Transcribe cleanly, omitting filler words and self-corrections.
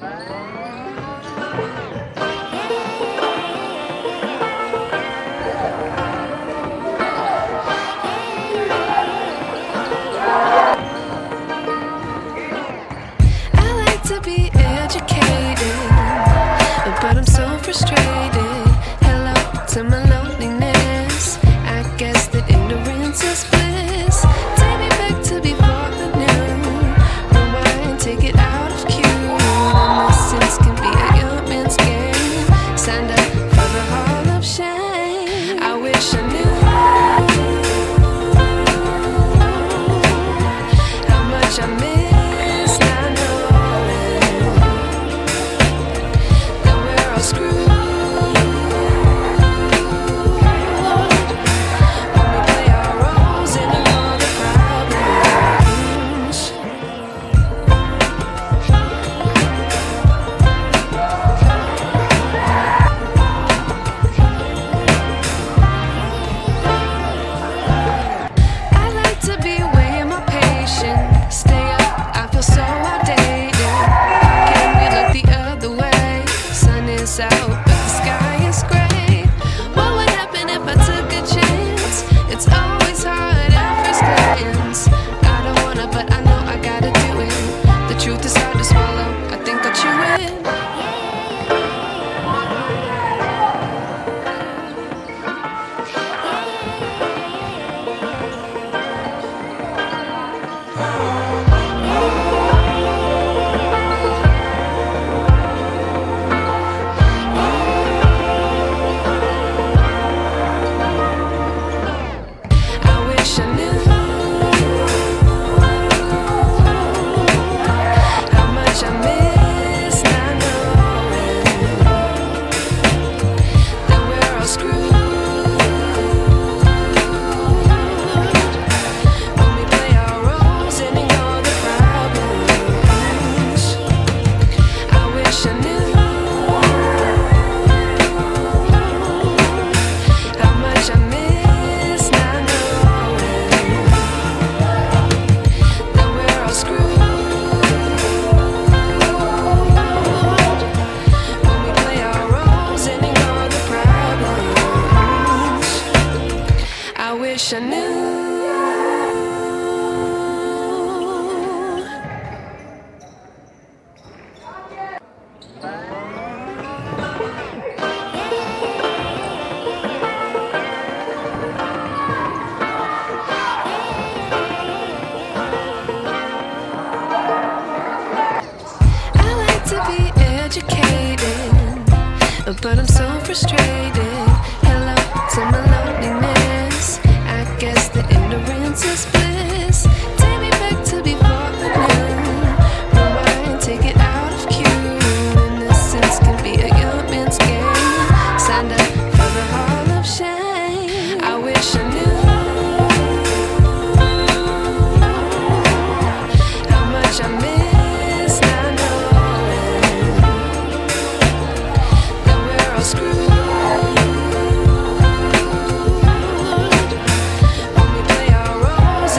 But I'm so frustrated. Hello to my loneliness. I guess that ignorance is bliss. Take me back to before the noon. Rewind, take it out of cue. Innocence can be a young man's game. Signed up for the Hall of Shame. I wish I knew how much I miss. When we play our roles